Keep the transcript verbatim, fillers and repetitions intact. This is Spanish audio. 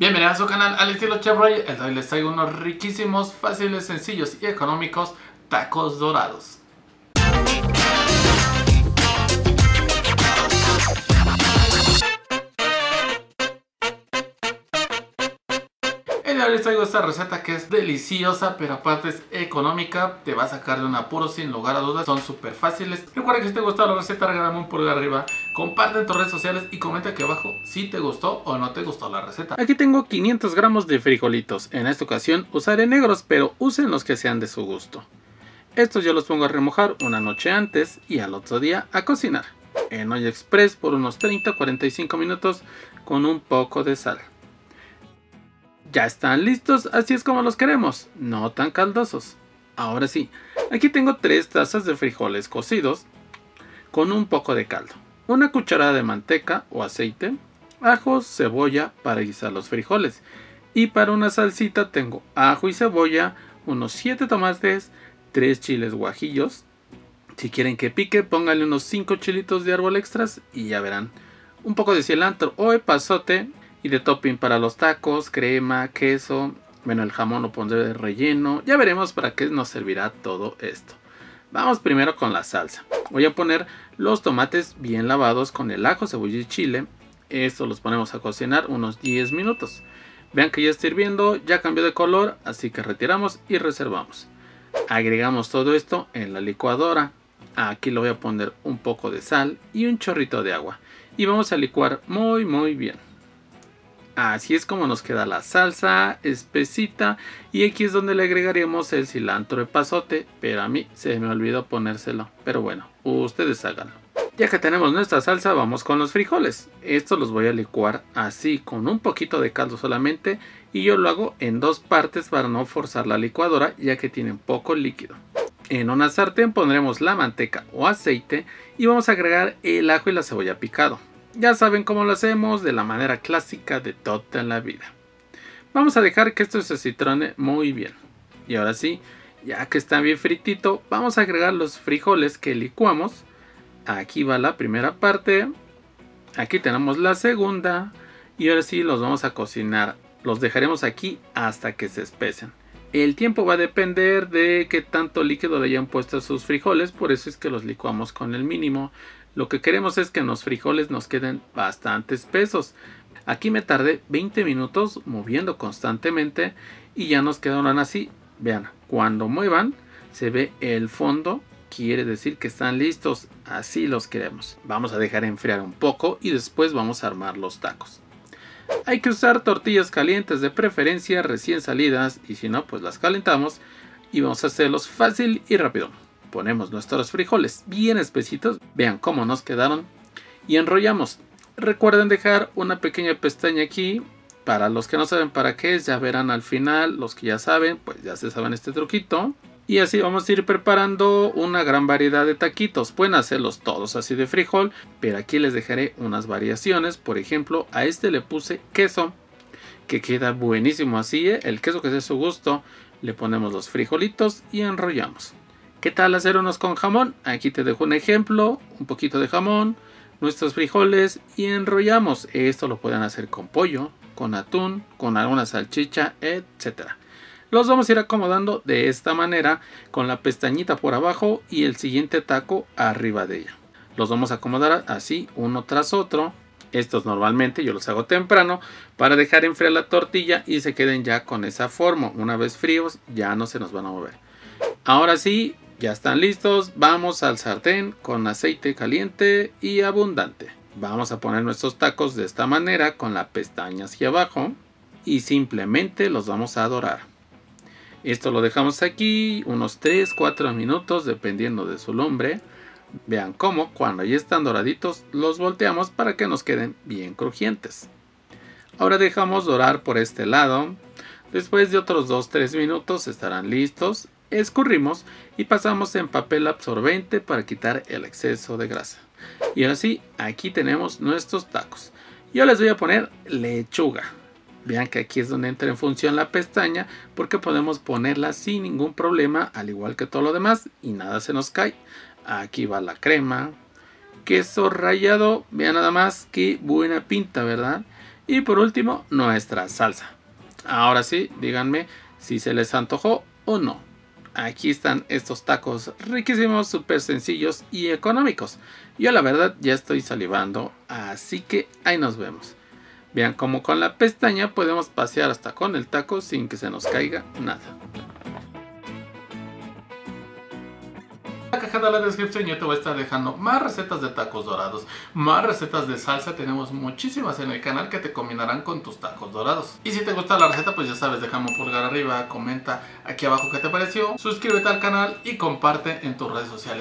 Bienvenidos a su canal al estilo Chef Roger. El de hoy les traigo unos riquísimos, fáciles, sencillos y económicos tacos dorados. El de hoy les traigo esta receta que es deliciosa, pero aparte es económica. Te va a sacar de un apuro sin lugar a dudas. Son súper fáciles. Recuerda que si te gustó la receta, regálame un pulgar arriba. Comparte en tus redes sociales y comenta aquí abajo si te gustó o no te gustó la receta. Aquí tengo quinientos gramos de frijolitos. En esta ocasión usaré negros, pero usen los que sean de su gusto. Estos yo los pongo a remojar una noche antes y al otro día a cocinar en olla express por unos treinta a cuarenta y cinco minutos con un poco de sal. Ya están listos, así es como los queremos, no tan caldosos. Ahora sí, aquí tengo tres tazas de frijoles cocidos con un poco de caldo, una cucharada de manteca o aceite, ajo, cebolla para guisar los frijoles. Y para una salsita tengo ajo y cebolla, unos siete tomates, tres chiles guajillos. Si quieren que pique, pónganle unos cinco chilitos de árbol extras y ya verán. Un poco de cilantro o epazote y de topping para los tacos, crema, queso. Bueno, el jamón lo pondré de relleno. Ya veremos para qué nos servirá todo esto. Vamos primero con la salsa. Voy a poner los tomates bien lavados con el ajo, cebolla y chile. Estos los ponemos a cocinar unos diez minutos. Vean que ya está hirviendo, ya cambió de color, así que retiramos y reservamos. Agregamos todo esto en la licuadora. Aquí le voy a poner un poco de sal y un chorrito de agua. Y vamos a licuar muy muy bien. Así es como nos queda la salsa espesita, y aquí es donde le agregaremos el cilantro epazote, pero a mí se me olvidó ponérselo, pero bueno, ustedes háganlo. Ya que tenemos nuestra salsa, vamos con los frijoles. Estos los voy a licuar así, con un poquito de caldo solamente, y yo lo hago en dos partes para no forzar la licuadora, ya que tienen poco líquido. En una sartén pondremos la manteca o aceite y vamos a agregar el ajo y la cebolla picado. Ya saben cómo lo hacemos, de la manera clásica de toda la vida. Vamos a dejar que esto se citrone muy bien. Y ahora sí, ya que está bien fritito, vamos a agregar los frijoles que licuamos. Aquí va la primera parte. Aquí tenemos la segunda. Y ahora sí los vamos a cocinar. Los dejaremos aquí hasta que se espesen. El tiempo va a depender de qué tanto líquido le hayan puesto a sus frijoles. Por eso es que los licuamos con el mínimo. Lo que queremos es que los frijoles nos queden bastante espesos. Aquí me tardé veinte minutos moviendo constantemente y ya nos quedaron así. Vean, cuando muevan se ve el fondo, quiere decir que están listos, así los queremos. Vamos a dejar enfriar un poco y después vamos a armar los tacos. Hay que usar tortillas calientes, de preferencia recién salidas, y si no pues las calentamos, y vamos a hacerlos fácil y rápido. Ponemos nuestros frijoles bien espesitos, vean cómo nos quedaron, y enrollamos. Recuerden dejar una pequeña pestaña aquí, para los que no saben para qué es, ya verán al final. Los que ya saben, pues ya se saben este truquito. Y así vamos a ir preparando una gran variedad de taquitos. Pueden hacerlos todos así de frijol, pero aquí les dejaré unas variaciones. Por ejemplo, a este le puse queso, que queda buenísimo así, ¿eh? El queso que es de su gusto. Le ponemos los frijolitos y enrollamos. ¿Qué tal hacer unos con jamón? Aquí te dejo un ejemplo, un poquito de jamón, nuestros frijoles y enrollamos. Esto lo pueden hacer con pollo, con atún, con alguna salchicha, etcétera. Los vamos a ir acomodando de esta manera, con la pestañita por abajo y el siguiente taco arriba de ella. Los vamos a acomodar así, uno tras otro. Estos normalmente yo los hago temprano para dejar enfriar la tortilla y se queden ya con esa forma. Una vez fríos ya no se nos van a mover. Ahora sí, ya están listos, vamos al sartén con aceite caliente y abundante. Vamos a poner nuestros tacos de esta manera, con la pestaña hacia abajo, y simplemente los vamos a dorar. Esto lo dejamos aquí unos tres a cuatro minutos dependiendo de su lumbre. Vean cómo cuando ya están doraditos los volteamos para que nos queden bien crujientes. Ahora dejamos dorar por este lado, después de otros dos a tres minutos estarán listos. Escurrimos y pasamos en papel absorbente para quitar el exceso de grasa. Y ahora sí, aquí tenemos nuestros tacos. Yo les voy a poner lechuga. Vean que aquí es donde entra en función la pestaña, porque podemos ponerla sin ningún problema, al igual que todo lo demás, y nada se nos cae. Aquí va la crema, queso rallado, vean nada más que buena pinta, ¿verdad? Y por último, nuestra salsa. Ahora sí, díganme si se les antojó o no. Aquí están estos tacos riquísimos, súper sencillos y económicos. Yo la verdad ya estoy salivando, así que ahí nos vemos. Vean cómo con la pestaña podemos pasear hasta con el taco sin que se nos caiga nada. En la caja de la descripción yo te voy a estar dejando más recetas de tacos dorados, más recetas de salsa, tenemos muchísimas en el canal que te combinarán con tus tacos dorados. Y si te gusta la receta, pues ya sabes, déjame un pulgar arriba, comenta aquí abajo qué te pareció, suscríbete al canal y comparte en tus redes sociales.